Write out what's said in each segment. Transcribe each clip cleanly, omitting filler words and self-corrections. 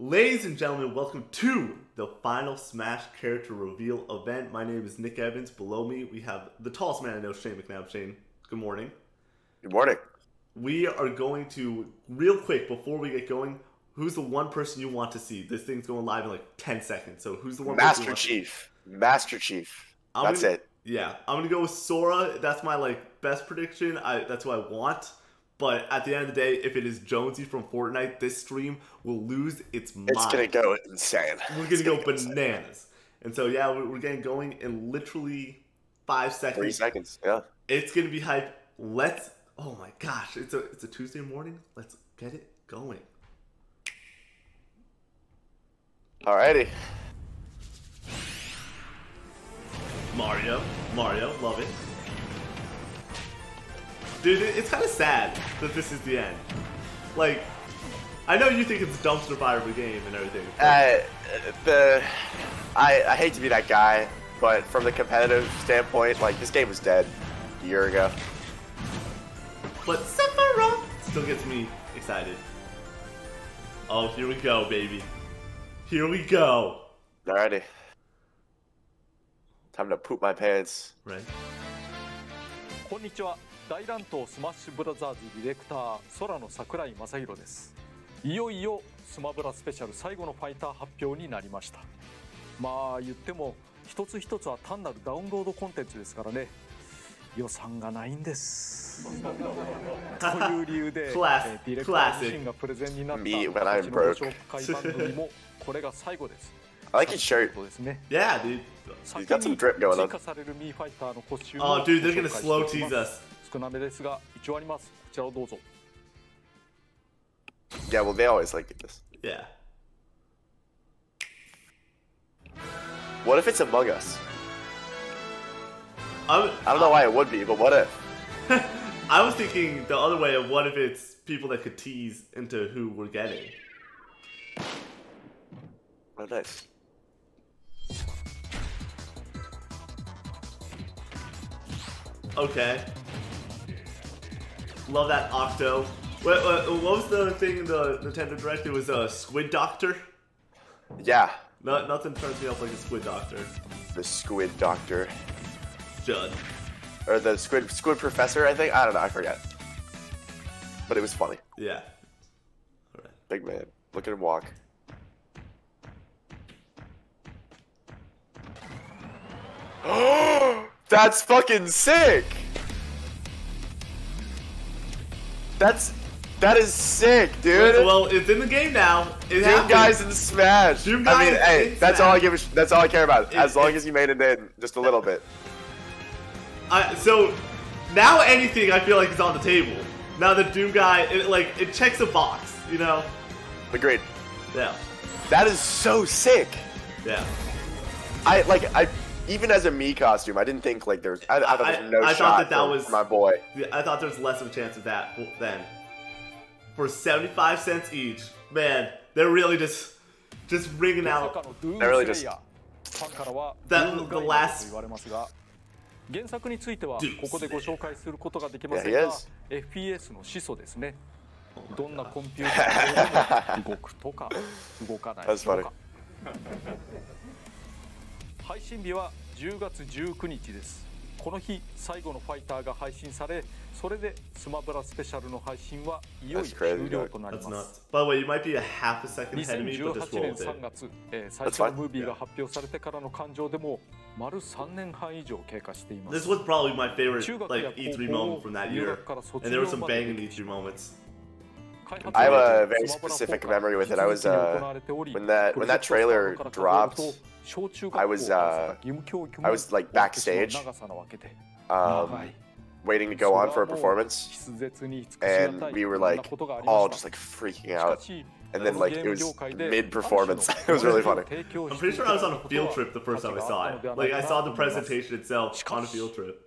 Ladies and gentlemen, welcome to the final Smash character reveal event. My name is Nick Evans. Below me, we have the tallest man I know, Shane McNabb. Shane, good morning. Good morning. We are going to, real quick, before we get going, who's the one person you want to see? This thing's going live in like 10 seconds, so who's the one person you want to see? Master Chief. That's it. Yeah, I'm going to go with Sora. That's my like best prediction. That's who I want. But at the end of the day, if it is Jonesy from Fortnite, this stream will lose its mind. It's going to go insane. We're going to go bananas. Insane. And so, yeah, we're getting going in literally 5 seconds. 3 seconds, yeah. It's going to be hype. Let's, oh my gosh, it's a Tuesday morning. Let's get it going. Alrighty. Mario, love it. Dude, it's kind of sad that this is the end. Like, I know you think it's a dumpster fire of a game and everything. I hate to be that guy, but from the competitive standpoint, like, this game was dead a year ago. But Sephiroth still gets me excited. Oh, here we go, baby. Here we go. Alrighty. Time to poop my pants. Right. Konnichiwa. 大乱闘スマッシュブラザーズディレクター空の桜井正宏です。いよいよスマブラスペシャル最後のファイター発表になりました。まあ言っても一つ一つは単なるダウンロードコンテンツですからね。予算がないんです。という理由でディレクター自身がプレゼンになった紹介番組もこれが最後です。 I like his shirt. Yeah, dude. He's got some drip going on. Oh, dude, they're going to slow tease us. Yeah, well, they always like this. Yeah. What if it's Among Us? I don't know why it would be, but what if? I was thinking the other way of what if it's people that could tease into who we're getting. Oh, nice. Okay. Love that Octo. What was the thing in the Nintendo Direct? It was a Squid Doctor? Yeah. No, nothing turns me up like a Squid Doctor. The Squid Doctor. Judd. Or the Squid Professor, I think? I don't know, I forget. But it was funny. Yeah. All right. Big man. Look at him walk. Oh, that's fucking sick. That is sick, dude. Well, it's in the game now. Doom Guy's in Smash. Doom Guy, I mean, hey, that's all I give. That's all I care about. As long as you made it in, just a little bit. So now anything I feel like is on the table. Now the Doom Guy, it checks a box, you know. Agreed. Yeah. That is so sick. Yeah. Even as a Mii costume, I didn't think like there was. I thought there was no shot for my boy. I thought there was less of a chance of that then. For 75 cents each, man, they're really just ringing out. They're really just. The last. Dude, that's funny. 配信日は10月19日です。この日最後のファイターが配信され、それでスマブラスペシャルの配信はいよいよ終了となります。By the way, you might be a half a second ahead of me, but this will be. 最初のムービーが発表されてからの感情でも丸3年半以上経過しています。This was probably my favorite like E3 moment from that year, and there were some banging E3 moments. I have a very specific memory with it. I was when that trailer dropped, I was like backstage, waiting to go on for a performance, and we were like all just like freaking out. And then like it was mid-performance. It was really funny. I'm pretty sure I was on a field trip the first time I saw it. Like I saw the presentation itself on a field trip.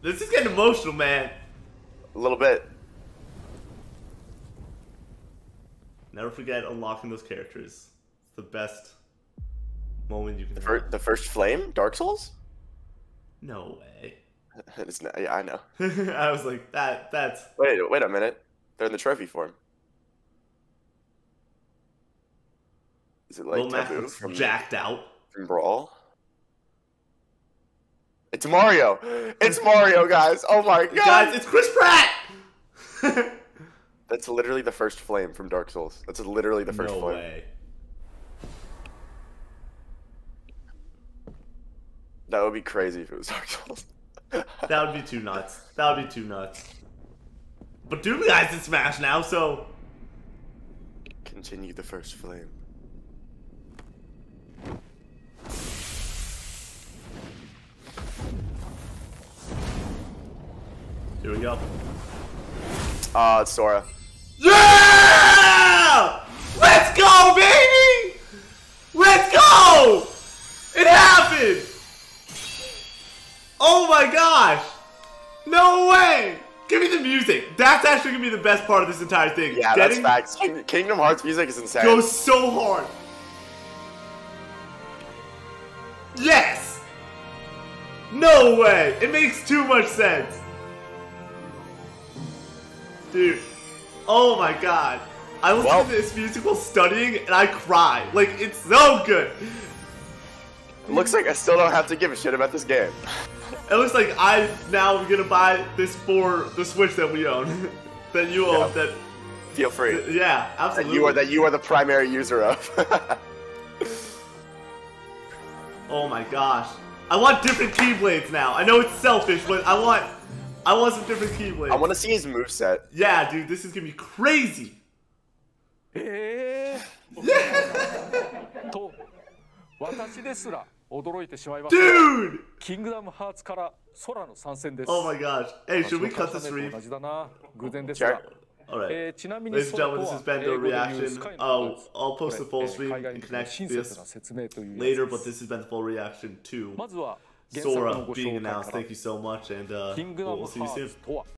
This is getting emotional, man. A little bit. Never forget unlocking those characters. It's the best moment you can have. The first flame? Dark Souls? No way. It's not, yeah, I know. I was like, that's... Wait a minute. They're in the trophy form. Is it like Taboo from jacked out? From Brawl? It's Mario! It's Mario, guys! Oh my god! Guys, it's Chris Pratt! That's literally the first flame from Dark Souls. That's literally the first flame. No way. That would be crazy if it was Dark Souls. That would be too nuts. That would be too nuts. But Doom Guy's in Smash now, so... Continue the first flame. Here we go. Ah, it's Sora. Yeah! Let's go, baby! Let's go! It happened! Oh my gosh! No way! Give me the music. That's actually gonna be the best part of this entire thing. Yeah, that's facts. Kingdom Hearts music is insane. Goes so hard. Yes! No way! It makes too much sense. Dude, oh my god. I listened to this musical studying and I cried. Like, it's so good. It looks like I still don't have to give a shit about this game. It looks like I now am gonna buy this for the Switch that we own. That you own. That feel free. Yeah, absolutely. That you are the primary user of. Oh my gosh. I want different Keyblades now. I know it's selfish, but I want some different Keyblades. I want to see his moveset. Yeah, dude, this is going to be crazy. Yeah. Dude! Oh my gosh. Hey, should we cut the stream? Sure. Alright. Ladies and gentlemen, this is Bendo Reaction. I'll post the full stream and connect this later, but this has been the full reaction to Sora being announced. Thank you so much, and we'll see you soon.